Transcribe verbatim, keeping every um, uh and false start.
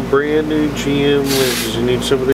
some brand new G M lenses. You need some of the